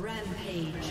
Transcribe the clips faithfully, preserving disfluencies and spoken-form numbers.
Rampage.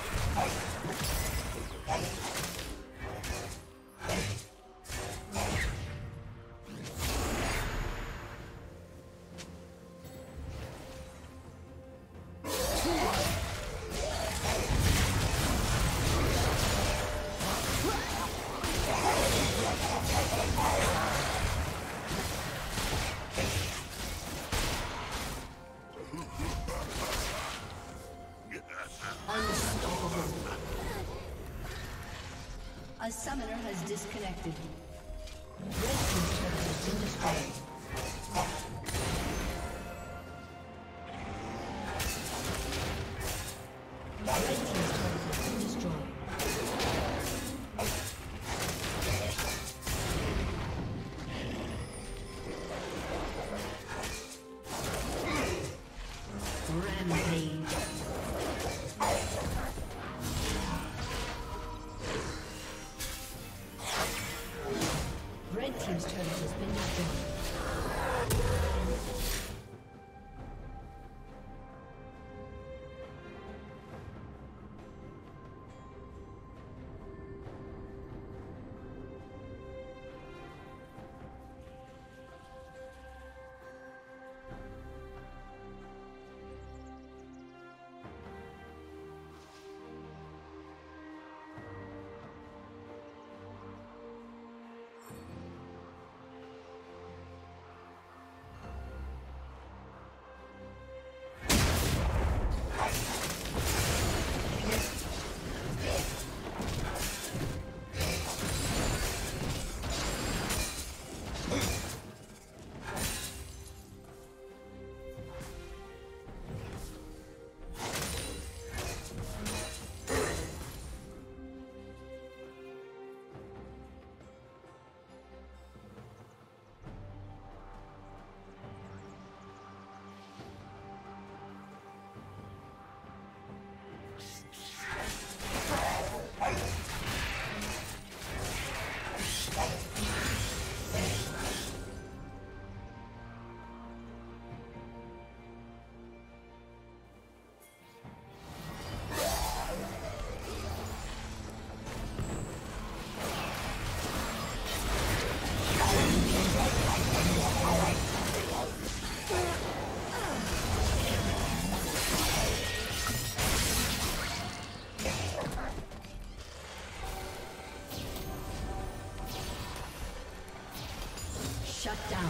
A summoner has disconnected. Red team's turret has been destroyed. Shut down.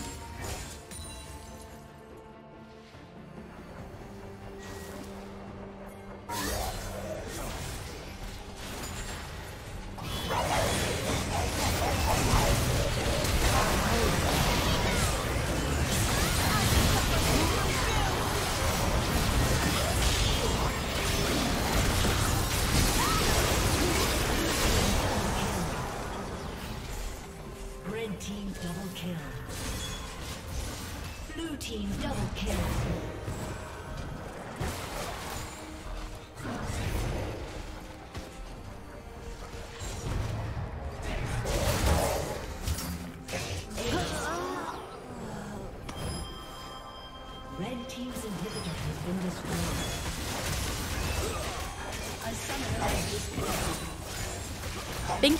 Thank